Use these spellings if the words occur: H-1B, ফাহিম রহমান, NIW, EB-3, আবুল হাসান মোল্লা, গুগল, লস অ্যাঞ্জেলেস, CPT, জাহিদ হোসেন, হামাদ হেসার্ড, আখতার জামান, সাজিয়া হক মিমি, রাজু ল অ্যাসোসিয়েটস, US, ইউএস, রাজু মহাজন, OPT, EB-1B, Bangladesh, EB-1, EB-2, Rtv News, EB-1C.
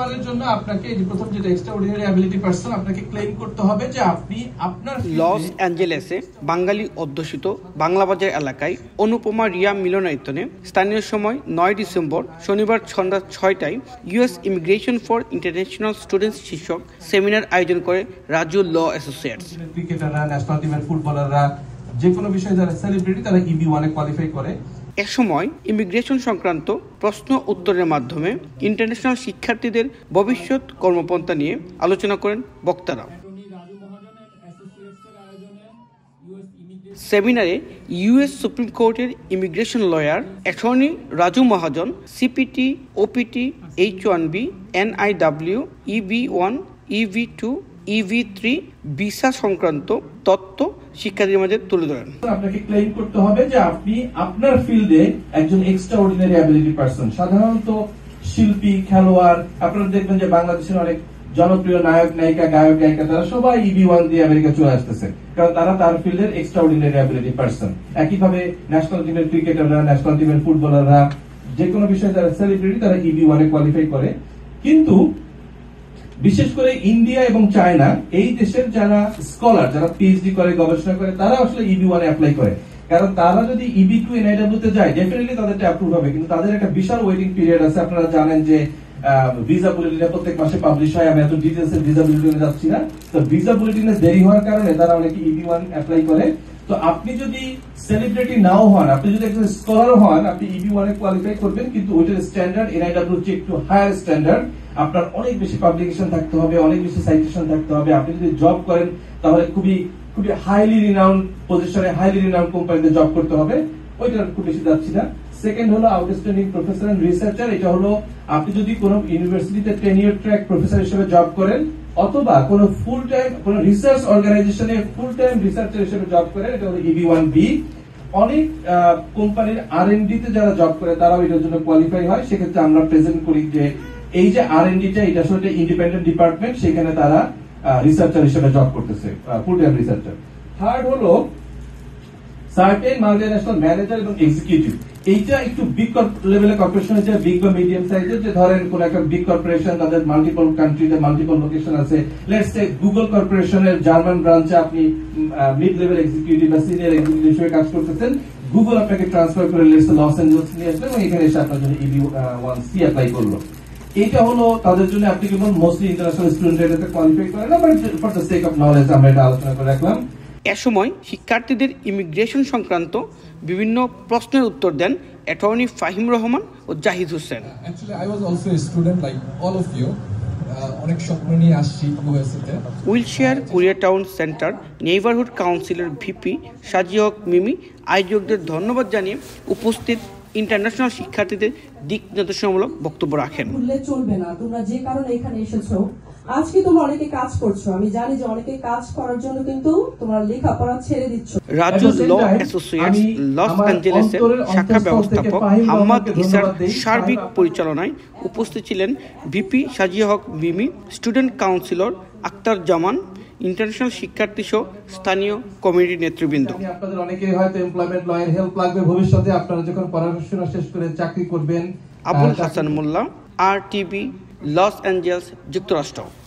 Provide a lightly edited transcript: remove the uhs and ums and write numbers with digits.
Loss অ্যাঞ্জেলেসে বাঙালি অধ্যুষিত বাংলাবাজার এলাকায় অনুপমা রিয়া মিলনায়তনে স্থানীয় সময় ৯ ডিসেম্বর শনিবার সন্ধ্যা ৬টায় ইউএস immigration for international students শীর্ষক সেমিনার আয়োজন করে রাজু ল অ্যাসোসিয়েটস। ফুটবলাররা যে কোনো বিষয়ে যারা সেলিব্রিটি তারা EB-1 এ কোয়ালিফাই করে। এ সময় ইমিগ্রেশন সংক্রান্ত প্রশ্ন উত্তরের মাধ্যমে ইন্টারন্যাশনাল শিক্ষার্থীদের ভবিষ্যৎ কর্মপন্থা নিয়ে আলোচনা করেন বক্তারা। সেমিনারে US সুপ্রিম কোর্টের immigration lawyer attorney রাজু মহাজন CPT, OPT, H-1B, NIW, EB-1, EB-2, EB-3 visa সংক্রান্ত তথ্য শিক্ষার্থীদের মধ্যে তুলে ধরেন। আপনাকে ক্লেম করতে হবে যে আপনি আপনার ফিল্ডে একজন এক্সট্রাঅর্ডিনারি অ্যাবিলিটি পারসন। সাধারণত শিল্পী, খেলোয়াড়, আপনারা দেখবেন যে বাংলাদেশের অনেক জনপ্রিয় নায়ক নায়িকা, গায়ক গায়িকা তারা সবাই EB-1 দিয়ে আমেরিকা চলে আসতেছে, কারণ তারা তার ফিল্ডের এক্সট্রাঅর্ডিনারি অ্যাবিলিটি পারসন। একইভাবে ন্যাশনাল টিমের ক্রিকেটাররা, ন্যাশনাল টিমের ফুটবলাররা যে কোনো বিষয়ে যারা সেলিব্রিটি তারা EB-1 এ কোয়ালিফাই করে। কিন্তু বিশেষ করে ইন্ডিয়া এবং চায়না, এই দেশের যারা স্কলার, যারা PhD করে, গবেষণা করে, তারা আসলে EB-1 অ্যাপ্লাই করে, কারণ তারা যদি EB-2 NIW তে যায় ডেফিনেটলি তাদেরটা অ্যাপ্রুভ হবে, কিন্তু তাদের একটা বিশাল ওয়েটিং পিরিয়ড আছে। আপনারা জানেন যে ভিসা বুলেটিনটা প্রত্যেক মাসে পাবলিশ হয়, আমি এত ডিটেলস এর ভিসা বুলেটিনে যাচ্ছি না। তো ভিসা বুলেটিনে দেরি হওয়ার কারণে তারা অনেকে EB-1 অ্যাপ্লাই করে। তো আপনি যদি সেলিব্রিটি নাও হন, আপনি যদি একজন স্কলার হন, আপনি EB-1 এ কোয়ালিফাই করবেন, কিন্তু ওইটার স্ট্যান্ডার্ড NIW চেয়ে একটু হায়ার স্ট্যান্ডার্ড। আপনার অনেক বেশি পাবলিকেশন থাকতে হবে, অনেক বেশি সাইটেশন থাকতে হবে। আপনি যদি জব করেন তাহলে খুবই খুবই হাইলি রিনাউন্ড পজিশনে, হাইলি রিনাউন্ড কোম্পানিতে জব করতে হবে। ওইটার খুব বেশি যাচ্ছি না। সেকেন্ড হলো আউটস্ট্যান্ডিং প্রফেসর এন্ড রিসার্চার। এটা হলো আপনি যদি কোনো ইউনিভার্সিটিতে টেনিউর ট্র্যাক প্রফেসর হিসেবে জব করেন, অথবা কোনো ফুল টাইম কোনো রিসার্চ অর্গানাইজেশনে ফুল টাইম রিসার্চার হিসেবে জব করেন, এটা হলো EB-1B। অনেক কোম্পানির R&D তে যারা জব করে তারাও এটার জন্য কোয়ালিফাই হয়। সেক্ষেত্রে আমরা প্রেজেন্ট করি যে এই যে R&D টা, এটা আসলে ইন্ডিপেন্ডেন্ট ডিপার্টমেন্ট, সেখানে তারা রিসার্চার হিসেবে জব করতেছে, ফুল টাইম রিসার্চার। থার্ড হলো সার্টেন মাল্টিন্যাশনাল ম্যানেজার এবং এক্সিকিউটিভ। এইটা একটু বিগ লেভেলের কর্পোরেশন হচ্ছে, বিগ বা মিডিয়াম সাইজের। যে ধরেন কোন একটা বিগ কর্পোরেশন, তাদের মাল্টিপল কান্ট্রিতে মাল্টিপল লোকেশন আছে। লেটস সে গুগল কর্পোরেশনের জার্মান ব্রাঞ্চে আপনি মিড লেভেল এক্সিকিউটিভ বা সিনিয়র এক্সিকিউটিভ হিসেবে কাজ করতেছেন, গুগল আপনাকে ট্রান্সফার করে লেটস সে লস অ্যাঞ্জেলস নিয়ে আসলে এবং এখানে এসে আপনার জন্য EB-1C অ্যাপ্লাই করলো। এটা হলো তাদের জন্য অ্যাপ্লিকেবল মোস্টলি ইন্টারন্যাশনাল স্টুডেন্টরা কোয়ালিফাই করে না, but for the sake of knowledge আমরা এটা আলোচনা করে রাখলাম। এ সময় শিক্ষার্থীদের ইমিগ্রেশন সংক্রান্ত বিভিন্ন প্রশ্নের উত্তর দেন অ্যাটর্নি ফাহিম রহমান ও জাহিদ হোসেন। Wilshire Korea town center neighbourhood কাউন্সিলের VP সাজিয়া হক মিমি আয়োজকদের ধন্যবাদ জানিয়ে উপস্থিত ইন্টারন্যাশনাল শিক্ষার্থীদের দিক নির্দেশনামূলক বক্তব্য রাখেন। চলবে না, তোমরা যে কারণে এখানে এসেছো, আজকে তোমরা অনেকে কাজ করছো, আমি জানি যে অনেকে কাজ করার জন্য কিন্তু তোমরা লেখাপড়া ছেড়ে দিচ্ছ। রাজু ল অ্যাসোসিয়েটস লস অ্যাঞ্জেলেসের শাখা ব্যবস্থাপক হামাদ হেসার্ড সার্বিক পরিচালনায় উপস্থিত ছিলেন VP সাজিয়া হক মিমি, student councillor আখতার জামান, international শিক্ষার্থী সহ স্থানীয় কমিউনিটি নেতৃবৃন্দ। আপনাদের অনেকেই হয়তো এমপ্লয়মেন্ট লয়ের হেল্প লাগবে ভবিষ্যতে, আপনারা যখন পড়াশোনা শেষ করে চাকরি করবেন। আবুল হাসান মোল্লা, RTV, Los Angeles, যুক্তরাষ্ট্র।